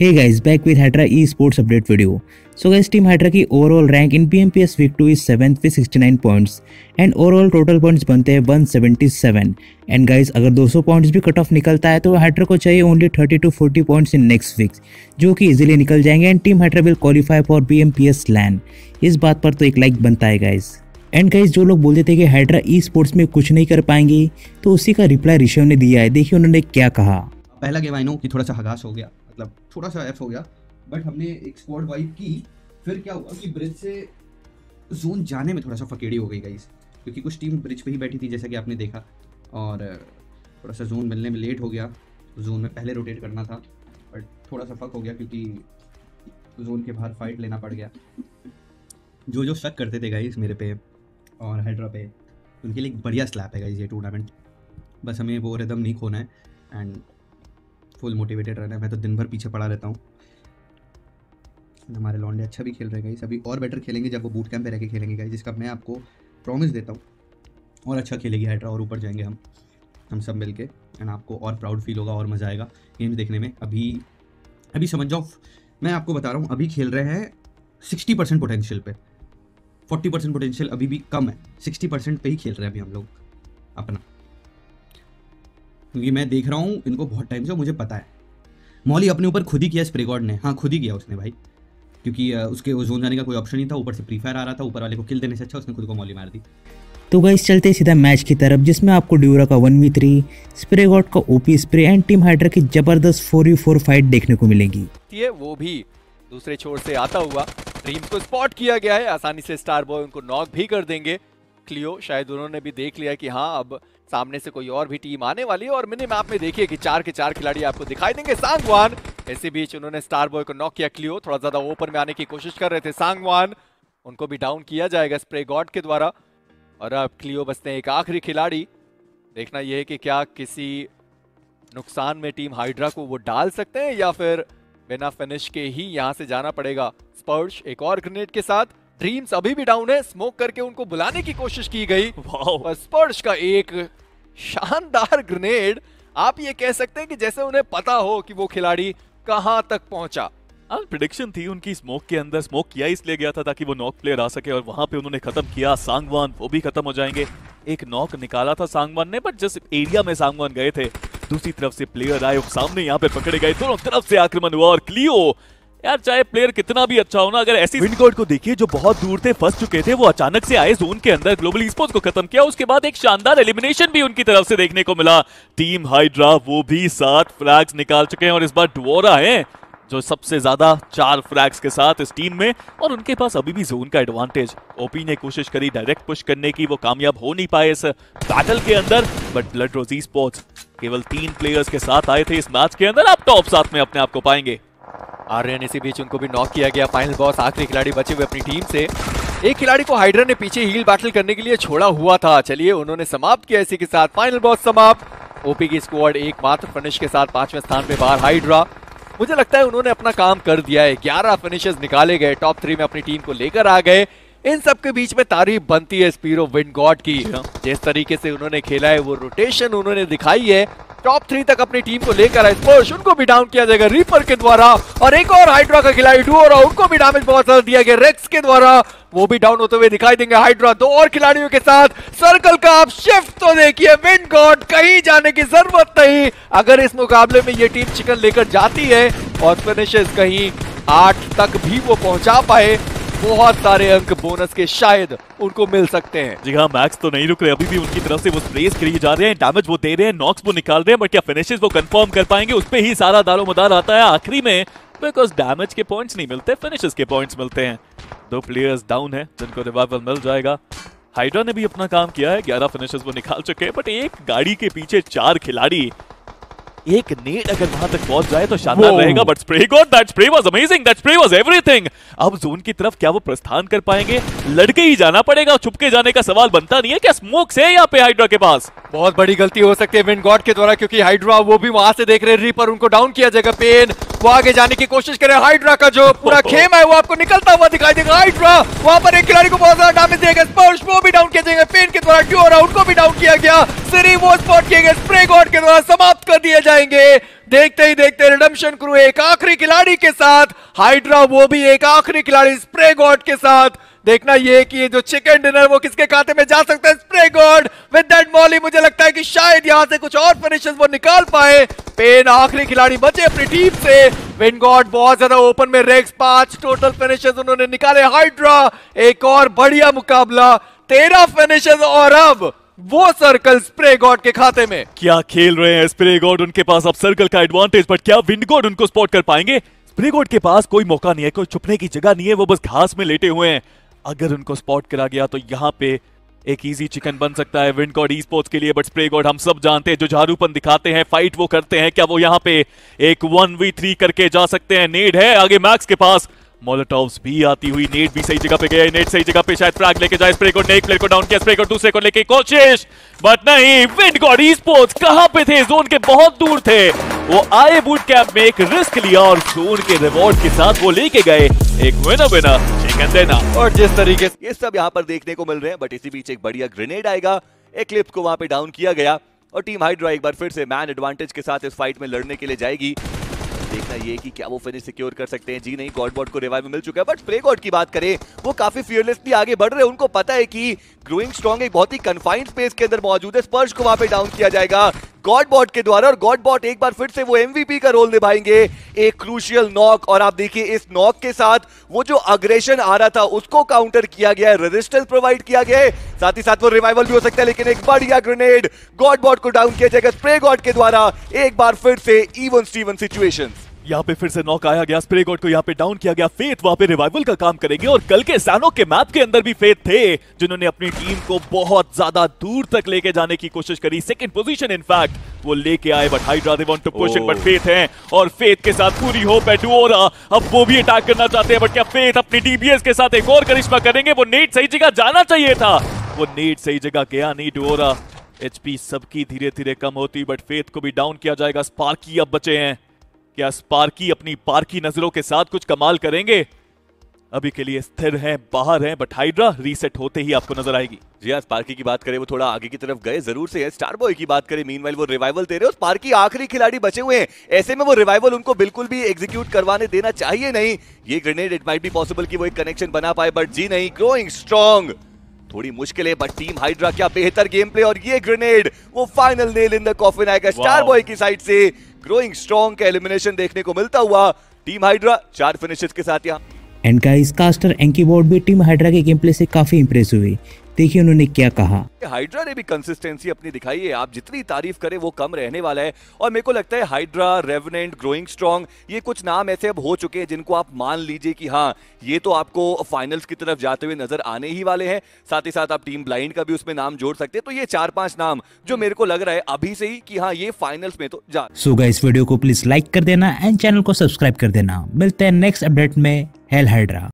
Hey guys, back with Hydra eSports update video. So guys, team Hydra की overall rank in PMPS week 2 is 7th with 69 points and overall total points बनते हैं 177। And guys, अगर 200 points भी cut off निकलता है तो Hydra को चाहिए only 30 to 40 points in next week, जो कि इजीली निकल जाएंगे and team Hydra will qualify for BMPS LAN. इस बात पर तो एक लाइक बनता है गाइस। एंड गाइस, जो लोग बोलते थे कि हाइड्रा eSports में कुछ नहीं कर पाएंगे, तो उसी का रिप्लाई ऋषभ ने दिया है। देखिए उन्होंने क्या कहा। पहला गेम आई नो कि थोड़ा सा हगास हो गया, मतलब थोड़ा सा एफ हो गया, बट हमने एक स्क्वाड वाइप की। फिर क्या हुआ कि ब्रिज से जोन जाने में थोड़ा सा फकेड़ी हो गई गाइस, क्योंकि कुछ टीम ब्रिज पे ही बैठी थी जैसा कि आपने देखा, और थोड़ा सा जोन मिलने में लेट हो गया। जोन में पहले रोटेट करना था बट थोड़ा सा फक हो गया, क्योंकि जोन के बाहर फाइट लेना पड़ गया। जो जो शक करते थे गाइस मेरे पे और हाइड्रा पे, उनके लिए एक बढ़िया स्लैप है गाइस ये टूर्नामेंट। बस हमें वो रिदम नहीं खोना है एंड फुल मोटिवेटेड रहना है। मैं तो दिन भर पीछे पड़ा रहता हूँ। हमारे लॉन्डे अच्छा भी खेल रहे गाइस, अभी और बेटर खेलेंगे जब वो बूट कैंप पे रह के खेलेंगे गाइस, जिसका मैं आपको प्रॉमिस देता हूँ। और अच्छा खेलेगी हाइड्रा और ऊपर जाएंगे हम सब मिलके, एंड आपको और प्राउड फील होगा और मज़ा आएगा गेम देखने में। अभी समझ जाओ, मैं आपको बता रहा हूँ, अभी खेल रहे हैं 60% पोटेंशियल पे। 40% पोटेंशियल अभी भी कम है, 60% पे ही खेल रहे हैं अभी हम लोग अपना, क्योंकि मैं देख रहा हूँ इनको बहुत टाइम से। मुझे पता है मौली अपने ऊपर खुद ही किया स्प्रे गॉड ने, हाँ खुद ही किया उसने भाई, क्योंकि उसके जोन जाने का कोई ऑप्शन नहीं था। ऊपर से फ्री फायर आ रहा था, ऊपर वाले को किल देने से अच्छा उसने खुद को मौली मार दी। तो गाइस, चलते सीधा मैच की तरफ, जिसमें आपको ड्यूरा का 1v3, स्प्रे गॉड का OP spray and team Hydra की जबरदस्त 4v4 फाइट देखने को मिलेगी। ये वो भी दूसरे छोर से आता हुआ, ड्रीम्स को स्पॉट किया गया है आसानी से। स्टार बॉय उनको नॉक भी कर देंगे। क्लियो शायद उन्होंने भी देख लिया कि हाँ अब सामने से कोई और भी टीम आने वाली है, और मिनी मैप में देखिए कि 4 के 4 खिलाड़ी आपको दिखाई देंगे। सांगवान, इसी बीच उन्होंने स्टार बॉय को नॉक किया। क्लियो थोड़ा ज्यादा ओपन में आने की कोशिश कर रहे थे सांगवान, उनको भी डाउन किया जाएगा स्प्रे गॉड के द्वारा। और अब क्लियो बसते हैं एक आखिरी खिलाड़ी। देखना यह है कि क्या किसी नुकसान में टीम हाइड्रा को वो डाल सकते हैं, या फिर बिना फिनिश के ही यहाँ से जाना पड़ेगा। स्पर्श एक और ग्रेनेड के साथ। ड्रीम्स अभी भी डाउन है, स्मोक करके उनको बुलाने की कोशिश की गई। स्पर्श का एक शानदार ग्रेनेड, आप ये कह सकते हैं कि जैसे उन्हें पता हो कि वो खिलाड़ी कहां तक पहुंचा। प्रेडिक्शन थी उनकी, स्मोक के अंदर स्मोक किया इसलिए गया था ताकि वो नॉक प्लेयर आ सके, और वहां पे उन्होंने खत्म किया। सांगवान वो भी खत्म हो जाएंगे, एक नॉक निकाला था सांगवान ने, बट जिस एरिया में सांगवान गए थे दूसरी तरफ से प्लेयर आए, सामने यहाँ पे पकड़े गए, दोनों तरफ से आक्रमण हुआ। और क्लियो यार, चाहे प्लेयर कितना भी अच्छा हो ना, अगर ऐसी विंड गॉड को देखिए जो बहुत दूर थे, फंस चुके थे, वो अचानक से आए जोन के अंदर, ग्लोबल eSports को खत्म किया। उसके बाद एक शानदार एलिमिनेशन भी उनकी तरफ से देखने को मिला। टीम हाइड्रा वो भी 7 फ्रैग्स निकाल चुके हैं, और इस बार डुओरा है जो सबसे ज्यादा 4 फ्रैग्स के साथ इस टीम में, और उनके पास अभी भी जोन का एडवांटेज। ओपी ने कोशिश करी डायरेक्ट पुश करने की, वो कामयाब हो नहीं पाए इस बैटल के अंदर। बट ब्लड रोजी स्पोर्ट्स केवल 3 प्लेयर्स के साथ आए थे इस मैच के अंदर, आप टॉप 7 में अपने आप को पाएंगे। आर्यन इसी बीच उनको भी नॉक किया गया। फाइनल बॉस, आखिरी खिलाड़ी बचे हुए अपनी टीम से। एक खिलाड़ी को हाइड्रा ने पीछे हील बैटल करने के लिए छोड़ा हुआ था, चलिए उन्होंने समाप्त किया। इसी के साथ फाइनल बॉस समाप्त। ओपी की स्क्वाड एकमात्र फिनिश के साथ 5वें स्थान पे बाहर हाइड्रा। मुझे लगता है उन्होंने अपना काम कर दिया है, 11 फिनिशेस निकाले गए, टॉप 3 में अपनी टीम को लेकर आ गए। इन सबके बीच में तारीफ बनती है स्पीरो विंडगॉड की, जिस तरीके से उन्होंने खेला है, वो रोटेशन उन्होंने दिखाई है, टॉप 3 तक अपनी टीम को लेकर आए। स्पर्श उनको भी डाउन किया जाएगा रीपर के द्वारा, और एक और हाइड्रा का खिलाड़ी डुओरा, उनको भी डैमेज बहुत ज्यादा दिया गया रेक्स के द्वारा, वो भी डाउन होते हुए दिखाई देंगे। हाइड्रा 2 और खिलाड़ियों के साथ। सर्कल का आप शिफ्ट तो देखिए, विंड गॉड कहीं जाने की जरूरत नहीं। अगर इस मुकाबले में ये टीम चिकन लेकर जाती है और फिनिशेस कहीं 8 तक भी वो पहुंचा पाए, बहुत सारे अंक बोनस के शायद उनको मिल सकते हैं। जी हाँ, मैक्स तो नहीं रुक रहे, अभी भी उनकी तरफ से वो स्प्रेस करी जा रहे हैं, डैमेज वो दे रहे हैं, नॉक्स वो निकाल रहे हैं, बट क्या फिनिशेस वो कंफर्म कर पाएंगे, उस पे ही सारा दारोमदार आता है आखिरी में, बिकॉज डैमेज के पॉइंट्स नहीं मिलते, फिनिशेस के पॉइंट्स मिलते हैं। 2 प्लेयर्स डाउन है जिनको रिवाइवल मिल जाएगा। हाइड्रा ने भी अपना काम किया है, 11 फिनिशेस वो निकाल चुके हैं, बट एक गाड़ी के पीछे 4 खिलाड़ी, एक नेट अगर वहां तक पहुंच जाए तो शानदार रहेगा। But spray god, that spray was amazing, that spray was everything. अब जोन की तरफ क्या वो प्रस्थान कर पाएंगे, लड़के ही जाना पड़ेगा, छुपके जाने का सवाल बनता नहीं है। क्या स्मोक्स है यहाँ पे हाइड्रा के पास? बहुत बड़ी गलती हो सकती है विंड गॉड के द्वारा, क्योंकि हाइड्रा वो भी वहां से देख रहे हैं। रीपर उनको डाउन किया जाएगा। पेन वो आगे जाने की कोशिश करे, हाइड्रा का जो पूरा खेम है वो आपको निकलता हुआ दिखाई देगा। हाइड्रा वहां पर एक खिलाड़ी को बहुत ज्यादा डैमेज देगा, स्पर्श वो भी डाउन किया जाएगा पेन के द्वारा, डुओरा उनको भी डाउन किया गया, सिरी वो स्पॉट किया गया स्प्रे गॉड के द्वारा, समाप्त कर दिया जाएगा। जाएंगे। देखते ही देखते रिडम्पशन क्रू एक आखिरी खिलाड़ी के साथ, हाइड्रा वो भी एक आखिरी खिलाड़ी स्प्रे गॉड के साथ। देखना ये कि ये जो चिकन डिनर वो किसके खाते में जा सकता है। Spray god with that molly, मुझे लगता है कि शायद यहां से कुछ और फिनिशेस वो निकाल पाए। पेन आखिरी खिलाड़ी बचे अपनी टीम से। विन गॉड बहुत ज्यादा ओपन में, रेक्स 5 टोटल फिनिशेस उन्होंने निकाले। हाइड्रा एक और बढ़िया मुकाबला, 13 फिनिशेस और अब वो सर्कल स्प्रे गॉड के खाते में। क्या खेल रहे हैं स्प्रे गॉड, उनके पास अब सर्कल का एडवांटेज, बट क्या विन गॉड उनको स्पॉट कर पाएंगे। स्प्रे गॉड के पास कोई मौका नहीं है, कोई छुपने की जगह नहीं है, वो बस घास में लेटे हुए हैं। अगर उनको स्पॉट करा गया तो यहाँ पे एक इजी चिकन बन सकता है विन गॉड ई-स्पोर्ट्स के लिए। बट स्प्रे गॉड हम सब जानते हैं जो झारूपन दिखाते हैं, फाइट वो करते हैं, क्या वो यहाँ पे एक 1v3 करके जा सकते हैं। नेड है आगे मैक्स के पास, मोलोटॉव्स भी आती हुई, नेट भी सही जगह पे गया, नेट सही जगह पे, शायद फ्रैग लेके जाए स्प्रे गॉड ने। एक प्लेयर को डाउन किया स्प्रे गॉड, दूसरे को लेके कोशिश, बट नहीं। विन गॉड ई-स्पोर्ट्स कहां पे थे, जोन के बहुत दूर थे। वो आए बूट कैंप में, एक रिस्क लिया और जोन के रिवॉर्ड के साथ वो लेके गए एक विनर चिकन देना। और जिस तरीके से ये सब यहाँ पर देखने को मिल रहे हैं, बट इसी बीच एक बढ़िया ग्रेनेड आएगा, एक्लिप्स को वहां पे डाउन किया गया और टीम हाइड्रा एक बार फिर से मैन एडवांटेज के साथ इस फाइट में लड़ने के लिए जाएगी। देखना ये कि क्या वो फिनिश सिक्योर कर सकते हैं। जी नहीं, गॉडबॉट को रिवाइव मिल चुका है, बट स्प्रे गॉड की बात करें वो काफी फियरलेसली आगे बढ़ रहे हैं। उनको पता है कि ग्रोइंग स्ट्रॉन्ग एक बहुत ही कंफाइंड स्पेस के अंदर मौजूद है। स्पर्श को वहां पे डाउन किया जाएगा गॉडबॉट के द्वारा और गॉडबॉट एक बार फिर से वो एमवीपी का रोल निभाएंगे। एक क्रूशियल नॉक और आप देखिए इस नॉक के साथ वो जो अग्रेशन आ रहा था उसको काउंटर किया गया है, रेजिस्टेंस प्रोवाइड किया गया है, साथ ही साथ वो रिवाइवल भी हो सकता है। लेकिन एक बढ़िया ग्रेनेड गॉडबॉट को डाउन किया जाएगा स्प्रे गॉड के द्वारा। एक बार फिर से इवन स्टीवन सिचुएशन, यहाँ पे फिर से नॉक आया गया, स्प्रे गॉड को यहाँ पे डाउन किया गया। फेथ वहाँ पे रिवाइवल का काम करेंगे और कल के सैनो के मैप के अंदर भी फेथ थे जिन्होंने अपनी टीम को बहुत ज्यादा दूर तक लेके जाने की कोशिश करी। सेकंड पोजीशन इनफैक्ट वो लेके आए, but Hydra they want to push it, but faith हैं और फेथ के साथ पूरी होप है डुओरा। अब वो भी अटैक करना चाहते हैं, बट क्या फेथ अपनी डीबीएस के साथ एक और करिश्मा करेंगे। वो नेट सही जगह जाना चाहिए था, वो नेट सही जगह गया नहीं। डुओरा एचपी सबकी धीरे धीरे कम होती, बट फेथ को भी डाउन किया जाएगा। स्पार्की अब बचे हैं, क्या स्पार्की अपनी पार्की नजरों के साथ कुछ कमाल करेंगे। अभी के लिए स्थिर हैं, बाहर हैं, बट हाइड्रा रीसेट होते ही आपको नजर आएगी। जी हाँ, स्पार्की की बात करें वो थोड़ा आगे की तरफ गए जरूर से है। स्टार बॉय की बात करें मीनवाइल वो रिवाइवल दे रहे हो। स्पार्की आखिरी खिलाड़ी बचे हुए हैं, ऐसे में वो रिवाइवल उनको बिल्कुल भी एग्जीक्यूट करवाने देना चाहिए नहीं। ये grenade it might be possible कि वो एक कनेक्शन बना पाए, बट जी नहीं, ग्रोइंग स्ट्रॉन्ग थोड़ी मुश्किल है। बट टीम हाइड्रा क्या बेहतर गेम प्ले, और ये ग्रेनेड वो final nail in the coffin आएगा। स्टार बॉय की साइड से ग्रोइंग स्ट्रॉन्ग का एलिमिनेशन देखने को मिलता हुआ। टीम हाइड्रा 4 फिनिशेस के साथ यहाँ। एंड गाइस, कास्टर एंकी बोर्ड भी टीम हाइड्रा के गेम प्ले से काफी इंप्रेस हुई। देखिए उन्होंने क्या कहा। हाइड्रा ने भी कंसिस्टेंसी अपनी दिखाई है, आप जितनी तारीफ करें वो कम रहने वाला है। और मेरे को लगता है हाइड्रा, रेवनेंट, ग्रोइंग स्ट्रॉन्ग, ये कुछ नाम ऐसे अब हो चुके हैं जिनको आप मान लीजिए कि हाँ ये तो आपको फाइनल्स की तरफ जाते हुए नजर आने ही वाले हैं। साथ ही साथ आप टीम ब्लाइंड का भी उसमें नाम जोड़ सकते हैं। तो ये 4-5 नाम जो मेरे को लग रहा है अभी से ही कि हाँ ये फाइनल्स में तो जा। सो गाइस, वीडियो को प्लीज लाइक कर देना एंड चैनल को सब्सक्राइब कर देना। मिलते हैं नेक्स्ट अपडेट में। Hail hydra.